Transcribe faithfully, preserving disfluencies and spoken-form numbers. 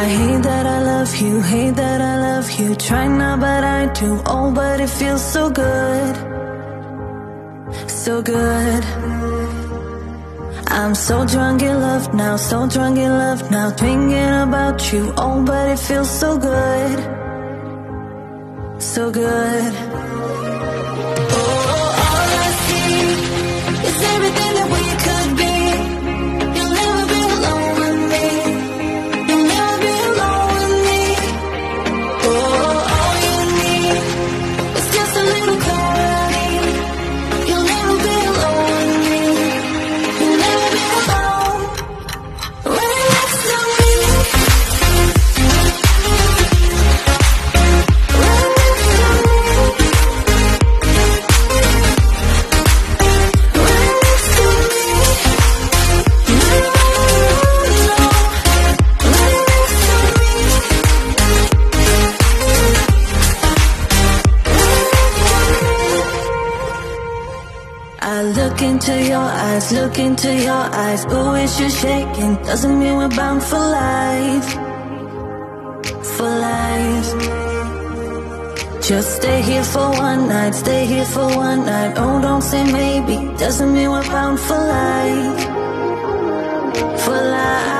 I hate that I love you, hate that I love you. Try not, but I do. Oh, but it feels so good, so good. I'm so drunk in love now, so drunk in love now, thinking about you. Oh, but it feels so good, so good. Oh, all I see is everything that we could be. You'll never be alone with me. You'll never be alone with me. Oh, all you need is just a little clarity. You'll never be alone with me. You'll never be alone. Right next to me. Right next to me. I look into your eyes, look into your eyes. Ooh, it's you shaking, doesn't mean we're bound for life, for life. Just stay here for one night, stay here for one night. Oh, don't say maybe, doesn't mean we're bound for life, for life.